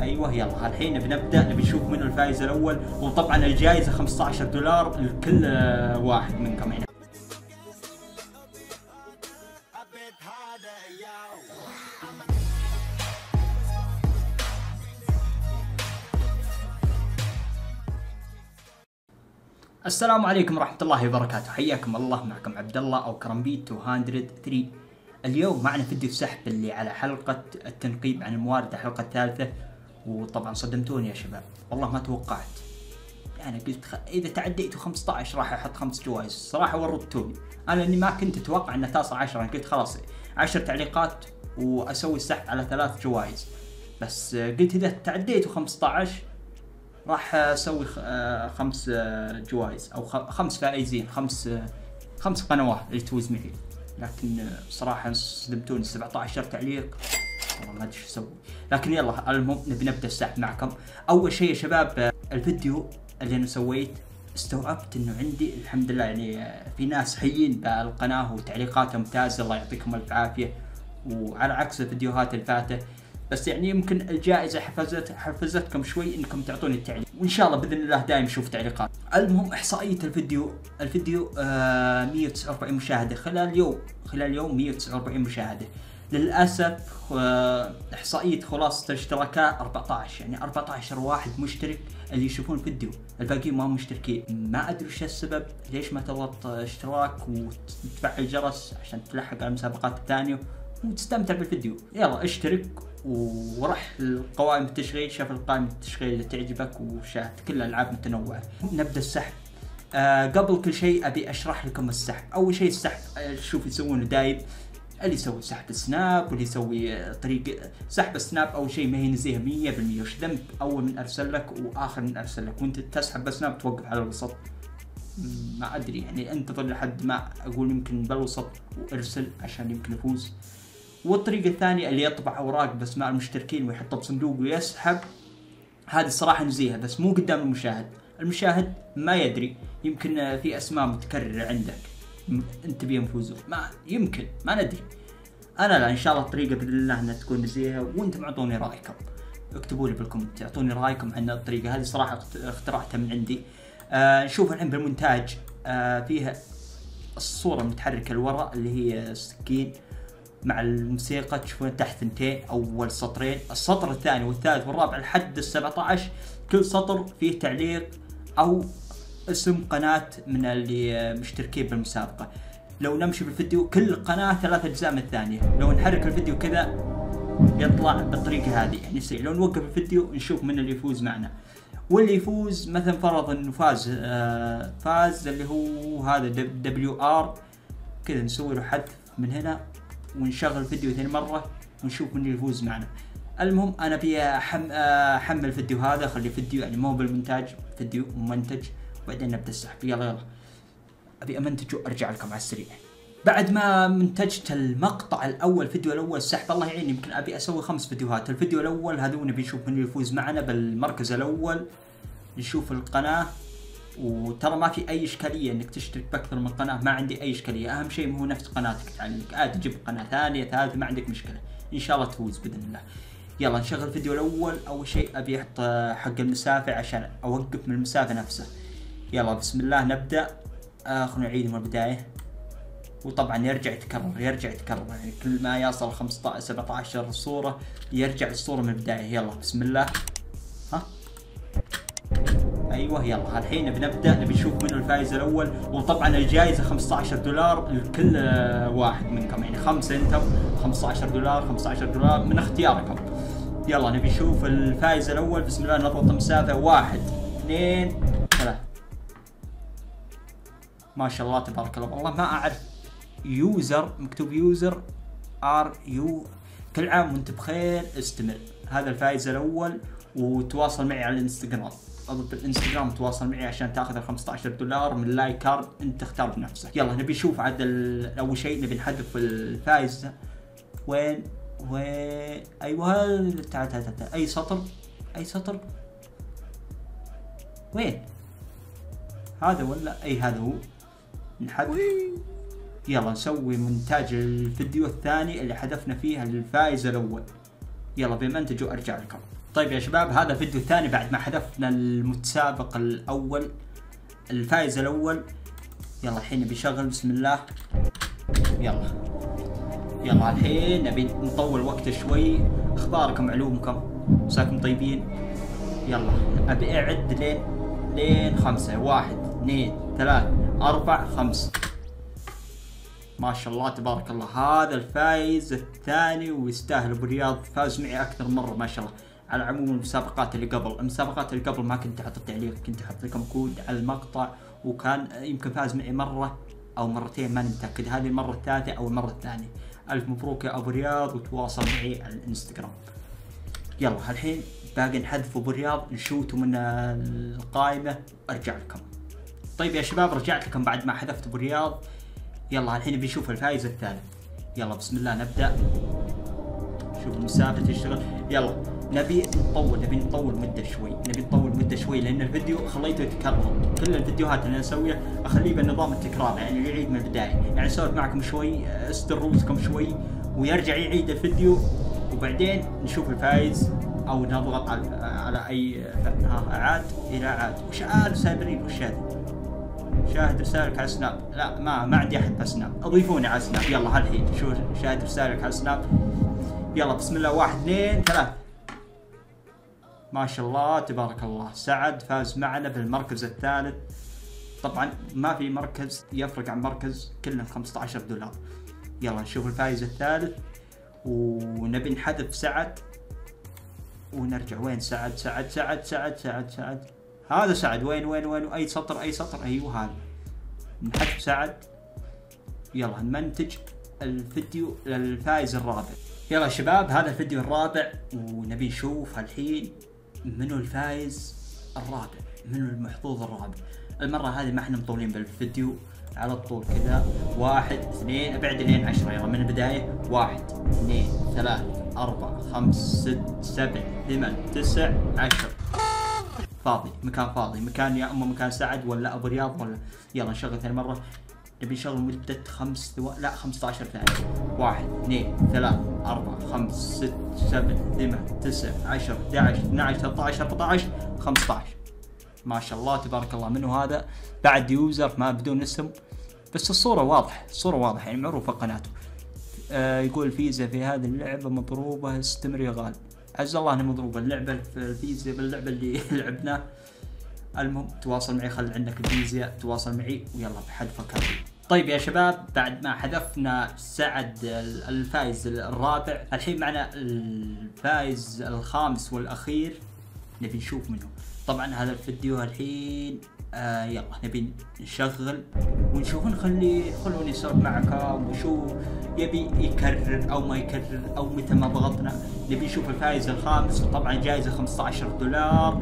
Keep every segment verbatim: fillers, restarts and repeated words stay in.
ايوه يلا الحين بنبدا نبي نشوف منو الفايز الاول، وطبعا الجائزه خمسة عشر دولار لكل واحد منكم هنا. السلام عليكم ورحمه الله وبركاته، حياكم الله، معكم عبد الله او كرمبيت مئتين وثلاثة. اليوم معنا فيديو سحب اللي على حلقه التنقيب عن الموارد، الحلقه الثالثه. وطبعا صدمتوني يا شباب، والله ما توقعت. انا قلت خ... اذا تعديتوا خمسة عشر راح احط خمس جوائز، صراحه ورطتوني. انا اني ما كنت اتوقع انها تصل عشرة، انا قلت خلاص عشر تعليقات واسوي السحب على ثلاث جوائز. بس قلت اذا تعديتوا خمسة عشر راح اسوي خمس جوائز او خمس فائزين، خمس خمس قنوات اللي تفوز معي. لكن صراحه صدمتوني، سبعة عشر تعليق، والله ما ادري شو اسوي. لكن يلا المهم نبي نبدا السحب معكم. اول شيء يا شباب، الفيديو اللي انا سويت استوعبت انه عندي الحمد لله يعني في ناس حيين بالقناه وتعليقاتها ممتازه، الله يعطيكم الف عافيه، وعلى عكس الفيديوهات اللي فاتت. بس يعني يمكن الجائزه حفزت حفزتكم شوي انكم تعطوني التعليق، وان شاء الله باذن الله دائما نشوف تعليقات. المهم احصائيه الفيديو، الفيديو آه مئة وتسعة وأربعين مشاهده خلال يوم، خلال يوم مئة وتسعة وأربعين مشاهده. للاسف آه احصائيه خلاصه الاشتراكات أربعة عشر، يعني أربعة عشر واحد مشترك اللي يشوفون الفيديو، الباقيين ما هم مشتركين. ما ادري وش السبب، ليش ما تضغط اشتراك وتفعل جرس عشان تلحق على المسابقات الثانيه وتستمتع بالفيديو. يلا اشترك وراح القوائم التشغيل، شاف القائمة التشغيل اللي تعجبك وشاهد كل الألعاب متنوعة. نبدأ السحب. آه قبل كل شيء أبي أشرح لكم السحب. أول شيء السحب شوف يسوونه دايب، اللي يسوي سحب السناب واللي يسوي طريق سحب السناب. أول شيء ما هي نزيهة مئة بالمئة، وش ذنب أول من أرسل لك وآخر من أرسل لك وأنت تسحب السناب توقف على الوسط؟ ما أدري يعني، انتظر لحد ما أقول يمكن بالوسط وأرسل عشان يمكن أفوز. والطريقة الثانية اللي يطبع أوراق بأسماء المشتركين ويحطها بصندوق ويسحب، هذه الصراحة نزيهة بس مو قدام المشاهد. المشاهد ما يدري، يمكن في أسماء متكررة عندك أنت بيهم يفوزون، ما يمكن، ما ندري. أنا لا، إن شاء الله الطريقة بإذن الله أنها تكون نزيهة، وأنتم أعطوني رأيكم، اكتبوا لي بالكومنت، أعطوني رأيكم عن الطريقة هذه، صراحة اخترعتها من عندي. آه نشوف الحين بالمونتاج. آه فيها الصورة المتحركة لورا اللي هي السكين مع الموسيقى، تشوفون تحت ثنتين، اول سطرين، السطر الثاني والثالث والرابع لحد السبعة عشر، كل سطر فيه تعليق او اسم قناة من اللي مشتركين بالمسابقة. لو نمشي بالفيديو كل قناة ثلاث اجزاء من الثانية، لو نحرك الفيديو كذا يطلع بالطريقة هذه يعني سريع. لو نوقف الفيديو نشوف من اللي يفوز معنا، واللي يفوز مثلا فرض انه فاز آه فاز اللي هو هذا دبليو ار كذا، نسوي له حذف من هنا ونشغل فيديو ثاني مره ونشوف من يفوز معنا. المهم انا ابي احمل فيديو هذا، اخلي فيديو يعني مو بالمونتاج، فيديو منتج، وبعدين نبدا السحب. يلا يلا ابي امنتج وارجع لكم على السريع. بعد ما منتجت المقطع الاول، الفيديو الاول السحب، الله يعين، يمكن ابي اسوي خمس فيديوهات. الفيديو الاول هذول نبي نشوف من يفوز معنا بالمركز الاول، نشوف القناه. وترى ما في اي اشكاليه انك تشترك باكثر من قناه، ما عندي اي اشكاليه، اهم شيء هو نفس قناتك تعلمك، عاد تجيب قناه ثانيه ثالثه ما عندك مشكله، ان شاء الله تفوز باذن الله. يلا نشغل الفيديو الاول. اول شيء ابي احط حق المسافه عشان اوقف من المسافه نفسها. يلا بسم الله نبدا. آه خلونا نعيد من البدايه، وطبعا يرجع يتكرر يرجع يتكرر يعني كل ما يصل خمسة عشر سبعة عشر صوره يرجع الصوره من البدايه. يلا بسم الله. ها ايوه يلا الحين بنبدا نبي نشوف منو الفايز الاول، وطبعا الجائزه خمسة عشر دولار لكل واحد منكم، يعني خمسه انتم خمسة عشر دولار خمسة عشر دولار من اختياركم. يلا نبي نشوف الفايز الاول. بسم الله نضغط مسافه، واحد اثنين ثلاثة. ما شاء الله تبارك الله، والله ما اعرف يوزر، مكتوب يوزر ار يو. كل عام وانت بخير، استمر. هذا الفايز الاول، وتواصل معي على الانستغرام، اضبط الانستغرام تواصل معي عشان تاخذ ال خمسة عشر دولار من لايك كارد انت تختار بنفسك. يلا نبي نشوف عاد اول شيء نبي نحذف الفايز. وين وين ايوه تعال تعال تعال، اي سطر اي سطر وين هذا ولا اي هذا هو نحذف. يلا نسوي مونتاج الفيديو الثاني اللي حذفنا فيه الفايز الاول. يلا بمنتج وارجع لكم. طيب يا شباب، هذا فيديو ثاني بعد ما حذفنا المتسابق الاول. الفائز الاول يلا الحين بيشغل، بسم الله. يلا يلا الحين نبي نطول وقت شوي. اخباركم علومكم، مساكم طيبين. يلا ابي اعد لين لين خمسة. واحد اثنين ثلاث اربع خمس. ما شاء الله تبارك الله، هذا الفايز الثاني ويستاهل. ابو رياض فاز معي اكثر مره ما شاء الله. على العموم المسابقات اللي قبل، المسابقات اللي قبل ما كنت احط تعليق، كنت احط لكم كود على المقطع، وكان يمكن فاز معي مره او مرتين ماني متاكد، هذه المره الثالثه او المره الثانيه. الف مبروك يا ابو رياض، وتواصل معي على الانستغرام. يلا الحين باقي نحذف ابو رياض، نشوته من القائمه وارجع لكم. طيب يا شباب، رجعت لكم بعد ما حذفت ابو رياض. يلا الحين بنشوف الفايز الثالث. يلا بسم الله نبدا. شوف المسافه تشتغل. يلا نبي نطول، نبي نطول مده شوي، نبي نطول مده شوي لان الفيديو خليته يتكرر. كل الفيديوهات اللي اسويها اخليه بالنظام التكرار، يعني يعيد من البدايه، يعني اسولف معكم شوي، استر رؤوسكم شوي، ويرجع يعيد الفيديو، وبعدين نشوف الفايز او نضغط على على اي اعاد الى اعاد. وش قالوا سابرين؟ وش هذا؟ شاهد رسالك على سناب. لا ما ما عندي احد على سناب، اضيفوني على سناب. يلا هالحين شو شاهد رسالك على سناب. يلا بسم الله. واحد اثنين ثلاث. ما شاء الله تبارك الله، سعد فاز معنا بالمركز الثالث. طبعا ما في مركز يفرق عن مركز، كلنا خمسة عشر دولار. يلا نشوف الفايز الثالث، ونبي نحذف سعد ونرجع. وين سعد؟ سعد سعد سعد سعد سعد هذا سعد. وين وين وين؟ اي سطر اي سطر. ايوه هذا نحذف سعد. يلا نمنتج الفيديو للفائز الرابع. يلا شباب، هذا الفيديو الرابع، ونبي نشوف الحين منو الفائز الرابع، منو المحظوظ الرابع. المرة هذه ما احنا مطولين بالفيديو، على طول كذا. واحد اثنين، ابعد لين عشرة. يلا من البداية. واحد اثنين ثلاث اربع خمس ست سبع ثمان تسع عشر. فاضي، مكان فاضي، مكان يا اما مكان سعد ولا ابو رياض ولا. يلا نشغل ثاني مرة، نبي نشغل مدة خمس ثو... لا خمسة عشر ثانية. واحد اثنين ثلاث أربعة خمس ست سبع ثمان تسع عشر أحد عشر اثني عشر ثلاثة عشر أربعة عشر خمسة عشر. ما شاء الله تبارك الله. منو هذا؟ بعد يوزر ما بدون اسم، بس الصورة واضحة، الصورة واضحة يعني معروفة قناته. آه يقول فيزا في هذه اللعبة مضروبة، استمر يا غالي. عز الله انها مضروبة اللعبة، الفيزا باللعبة اللي لعبناه. المهم تواصل معي، خل عندك الفيزا، تواصل معي. ويلا بحذفك هذه. طيب يا شباب، بعد ما حذفنا سعد الفائز الرابع، الحين معنا الفائز الخامس والاخير، نبي نشوف منه. طبعا هذا الفيديو الحين آه يلا نبي نشغل ونشوف، نخلي خلوني اسولف معكم وشو يبي يكرر او ما يكرر او متى ما ضغطنا. نبي نشوف الفائز الخامس، طبعا جائزه خمسة عشر دولار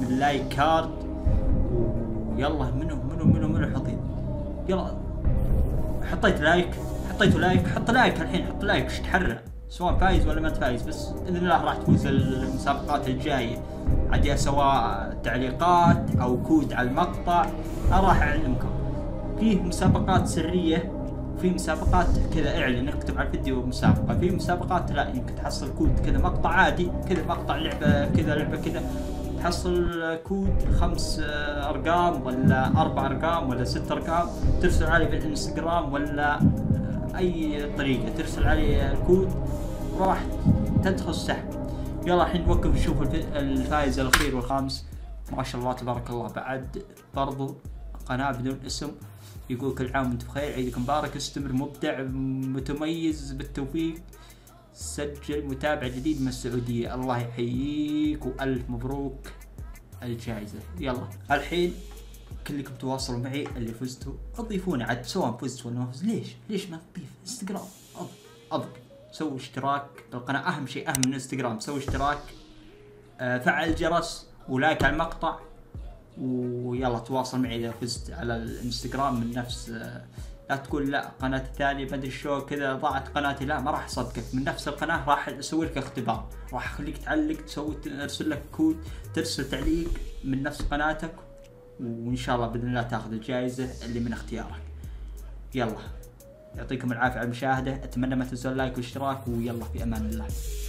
من لايك كارد. ويلا منو منو منو منو حاطين. يلا حطيت لايك، حطيته لايك، حط لايك الحين، حط لايك. وش تحرر سواء فايز ولا ما تفايز، بس باذن الله راح تفوز المسابقات الجايه. عاد سواء تعليقات او كود على المقطع، انا راح اعلمكم. فيه مسابقات سريه، في مسابقات كذا اعلن، اكتب على الفيديو مسابقه. في مسابقات لا، يمكن تحصل كود كذا مقطع عادي، كذا مقطع لعبه كذا لعبه كذا، تحصل كود خمس ارقام ولا اربع ارقام ولا ست ارقام، ترسل علي بالانستغرام ولا اي طريقه، ترسل علي الكود راح تدخل سحب. يلا الحين نوقف نشوف الفائز الاخير والخامس. ما شاء الله تبارك الله، بعد برضو قناه بدون اسم، يقول كل عام وانت بخير، عيدك مبارك، استمر مبدع متميز، بالتوفيق، سجل متابع جديد من السعودية، الله يحييك والف مبروك الجائزة. يلا الحين كلكم تواصلوا معي، اللي فزتوا اضيفوني، عاد سواء فزت ولا ما فزت. ليش ليش ما تضيف انستغرام؟ اضف اضف سووا اشتراك بالقناة، اهم شيء اهم من انستغرام، سووا اشتراك، آه فعل الجرس، ولايك على المقطع. ويلا تواصل معي اذا فزت على الانستغرام من نفس آه لا تقول لا قناة الثانية ما ادري شو كذا ضاعت قناتي، لا ما راح اصدقك. من نفس القناة راح اسوي لك اختبار، راح اخليك تعلق، تسوي ارسل لك كود، ترسل تعليق من نفس قناتك، وان شاء الله باذن الله تاخذ الجائزة اللي من اختيارك. يلا يعطيكم العافية على المشاهدة، اتمنى ما تنسوا اللايك والاشتراك، ويلا في امان الله.